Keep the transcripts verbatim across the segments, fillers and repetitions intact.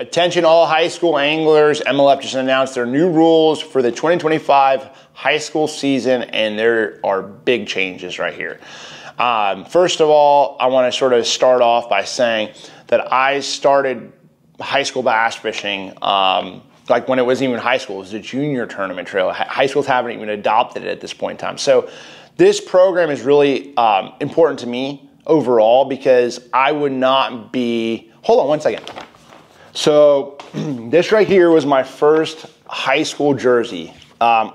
Attention all high school anglers, M L F just announced their new rules for the twenty twenty-five high school season, and there are big changes right here. Um, first of all, I want to sort of start off by saying that I started high school bass fishing um, like when it wasn't even high school. It was a junior tournament trail. High schools haven't even adopted it at this point in time. So this program is really um, important to me overall, because I would not be, hold on one second. So this right here was my first high school jersey. Um,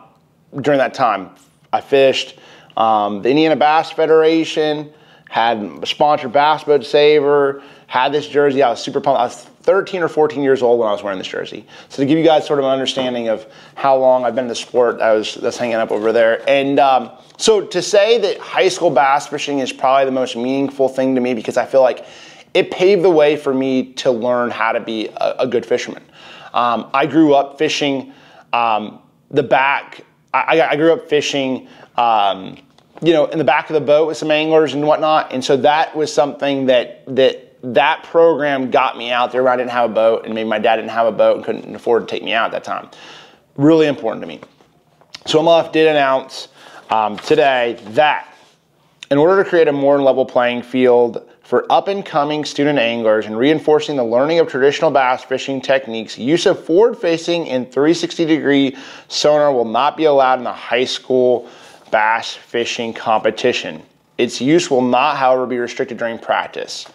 during that time, I fished. Um, the Indiana Bass Federation had sponsored Bass Boat Saver, had this jersey. I was super pumped. I was thirteen or fourteen years old when I was wearing this jersey. So to give you guys sort of an understanding of how long I've been in the sport, I was that's hanging up over there. And um, so to say that high school bass fishing is probably the most meaningful thing to me, because I feel like it paved the way for me to learn how to be a, a good fisherman. Um, I grew up fishing um, the back. I, I grew up fishing, um, you know, in the back of the boat with some anglers and whatnot. And so that was something that that that program got me out there. Where I didn't have a boat, and maybe my dad didn't have a boat and couldn't afford to take me out at that time. Really important to me. So M L F did announce um, today that in order to create a more level playing field for up-and-coming student anglers and reinforcing the learning of traditional bass fishing techniques, use of forward-facing and three sixty degree sonar will not be allowed in the high school bass fishing competition. Its use will not, however, be restricted during practice.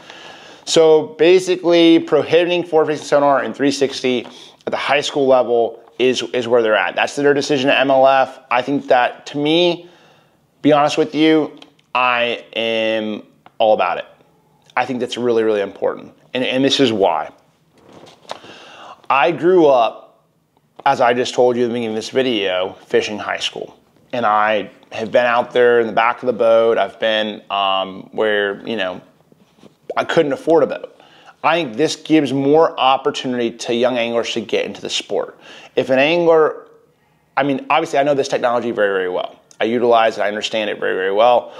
So basically, prohibiting forward-facing sonar and three sixty at the high school level is, is where they're at. That's their decision at M L F. I think that, to me, be honest with you, I am all about it. I think that's really, really important. And, and this is why. I grew up, as I just told you at the beginning of this video, fishing high school. And I have been out there in the back of the boat. I've been um, where, you know, I couldn't afford a boat. I think this gives more opportunity to young anglers to get into the sport. If an angler, I mean, obviously I know this technology very, very well. I utilize it, I understand it very, very well.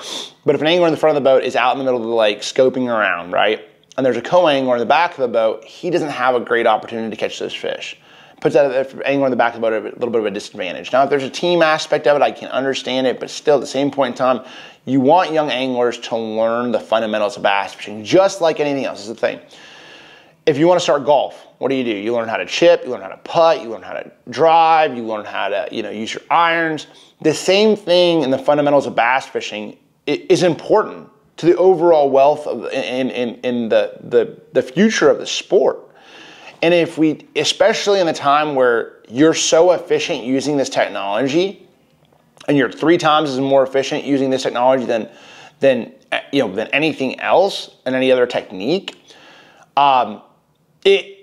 But if an angler in the front of the boat is out in the middle of the lake scoping around, right? And there's a co-angler in the back of the boat, he doesn't have a great opportunity to catch those fish. Puts that angler in the back of the boat at a little bit of a disadvantage. Now, if there's a team aspect of it, I can understand it, but still at the same point in time, you want young anglers to learn the fundamentals of bass fishing, just like anything else is the thing. If you want to start golf, what do you do? You learn how to chip, you learn how to putt, you learn how to drive, you learn how to, you know, use your irons. The same thing in the fundamentals of bass fishing is important to the overall wealth of in, in, in the, the, the future of the sport. And if we, especially in a time where you're so efficient using this technology, and you're three times as more efficient using this technology than, than, you know, than anything else and any other technique, um, It,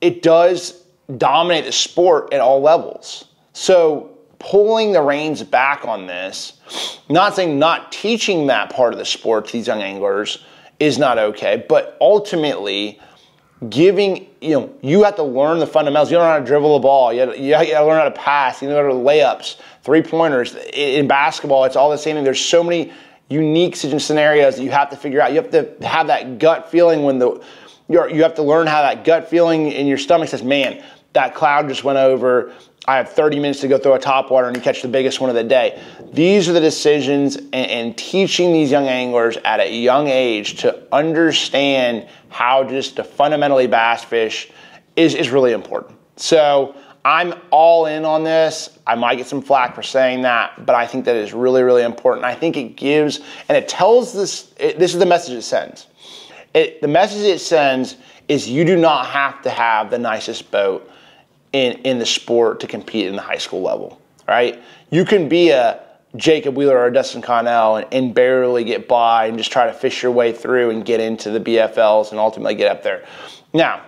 it does dominate the sport at all levels. So pulling the reins back on this, not saying not teaching that part of the sport to these young anglers is not okay, but ultimately giving, you know, you have to learn the fundamentals. You don't know how to dribble the ball. You have to, you have to learn how to pass. You know how to layups, three-pointers. In basketball, it's all the same thing. There's so many unique scenarios that you have to figure out. You have to have that gut feeling when the... You're, you have to learn how that gut feeling in your stomach says, man, that cloud just went over. I have thirty minutes to go throw a topwater and you catch the biggest one of the day. These are the decisions, and, and teaching these young anglers at a young age to understand how just to fundamentally bass fish is, is really important. So I'm all in on this. I might get some flack for saying that, but I think that is really, really important. I think it gives, and it tells this, it, this is the message it sends. It, the message it sends is you do not have to have the nicest boat in, in the sport to compete in the high school level, right? You can be a Jacob Wheeler or a Dustin Connell and, and barely get by and just try to fish your way through and get into the B F Ls and ultimately get up there. Now,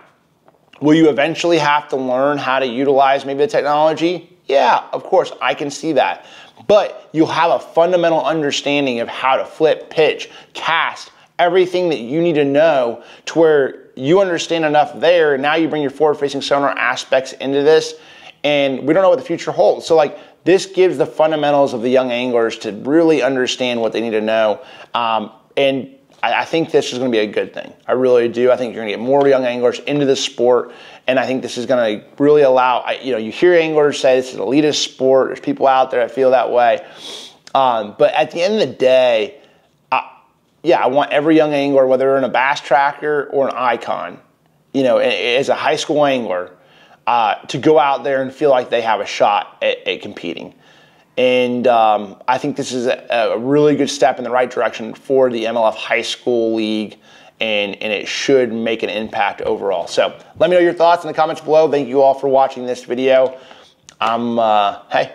will you eventually have to learn how to utilize maybe the technology? Yeah, of course, I can see that. But you'll have a fundamental understanding of how to flip, pitch, cast, everything that you need to know to where you understand enough there, and now you bring your forward-facing sonar aspects into this, and we don't know what the future holds. So like, this gives the fundamentals of the young anglers to really understand what they need to know, um, and I, I think this is going to be a good thing. I really do. I think you're going to get more young anglers into this sport, and I think this is going to really allow, I, you know, you hear anglers say this is an elitist sport. There's people out there that feel that way. Um, but at the end of the day, I, yeah, I want every young angler, whether they're in a Bass Tracker or an Icon, you know, as a high school angler, uh, to go out there and feel like they have a shot at, at competing. And um, I think this is a, a really good step in the right direction for the M L F High School League, and, and it should make an impact overall. So let me know your thoughts in the comments below. Thank you all for watching this video. I'm, uh, hey,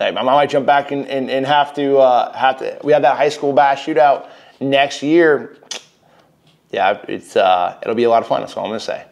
hey, I might jump back and, and, and have to, uh, have to, we have that high school bass shootout next year. Yeah, it's, uh, it'll be a lot of fun, that's all I'm gonna say.